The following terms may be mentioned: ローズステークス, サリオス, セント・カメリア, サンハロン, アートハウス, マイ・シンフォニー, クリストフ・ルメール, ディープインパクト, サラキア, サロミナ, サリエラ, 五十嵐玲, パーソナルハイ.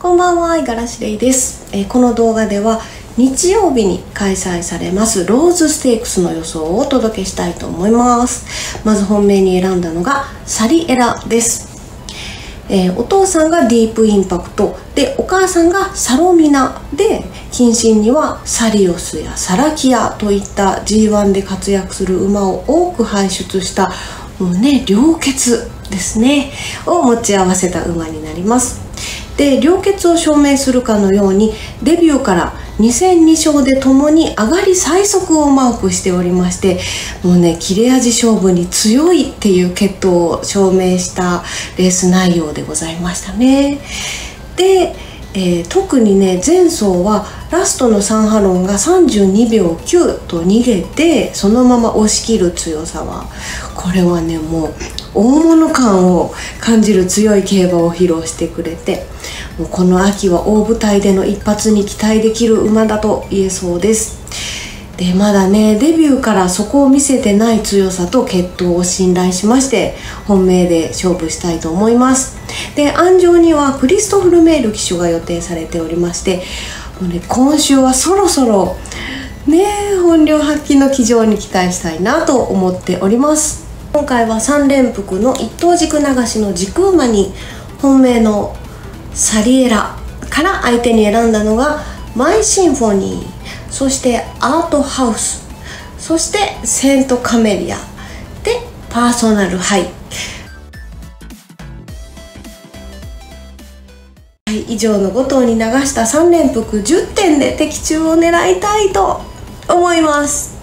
こんばんは、五十嵐玲です。この動画では日曜日に開催されますローズステークスの予想をお届けしたいと思います。まず本命に選んだのがサリエラです。お父さんがディープインパクトで、お母さんがサロミナで、近親にはサリオスやサラキアといった G1 で活躍する馬を多く輩出したもうね、良血ですねを持ち合わせた馬になります。で、良血を証明するかのようにデビューから2戦2勝で共に上がり最速をマークしておりまして、もうね、切れ味勝負に強いっていう血統を証明したレース内容でございましたね。で、特にね、前走はラストのサンハロンが32秒9と逃げて、そのまま押し切る強さは、これはね、もう大物感を感じる強い競馬を披露してくれて、もうこの秋は大舞台での一発に期待できる馬だと言えそうです。で、まだね、デビューからそこを見せてない強さと血統を信頼しまして、本命で勝負したいと思います。で、鞍上にはクリストフ・ルメール騎手が予定されておりまして、もう、ね、今週はそろそろね、本領発揮の騎乗に期待したいなと思っております。今回は3連複の一等軸流しの軸馬に本命のサリエラから相手に選んだのがマイ・シンフォニー、そしてアートハウス、そしてセント・カメリアでパーソナルハイ。以上の5頭に流した3連複10点で的中を狙いたいと思います。